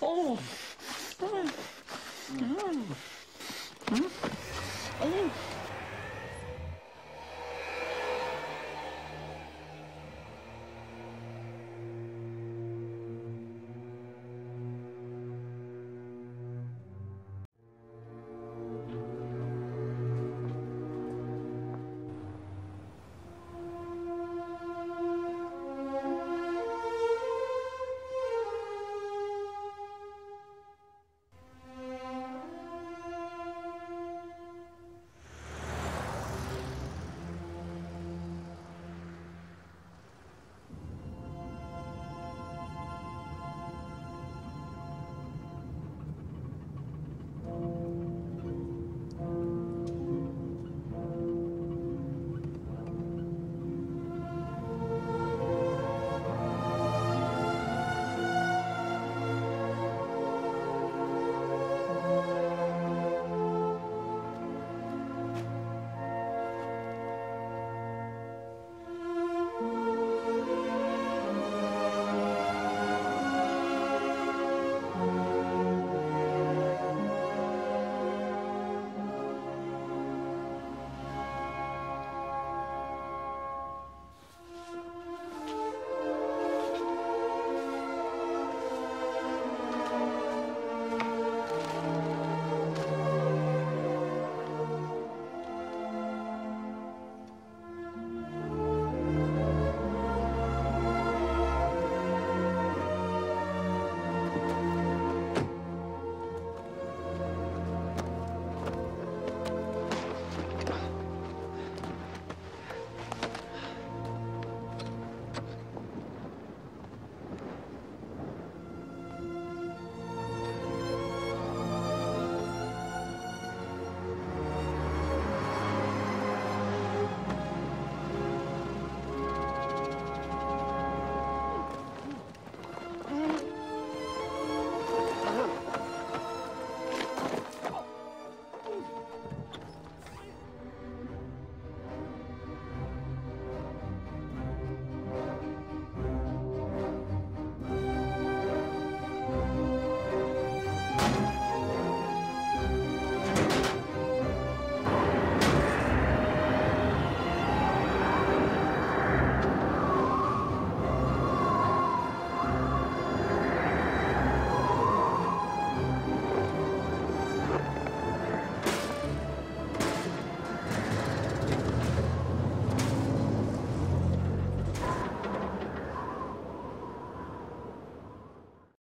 Oh.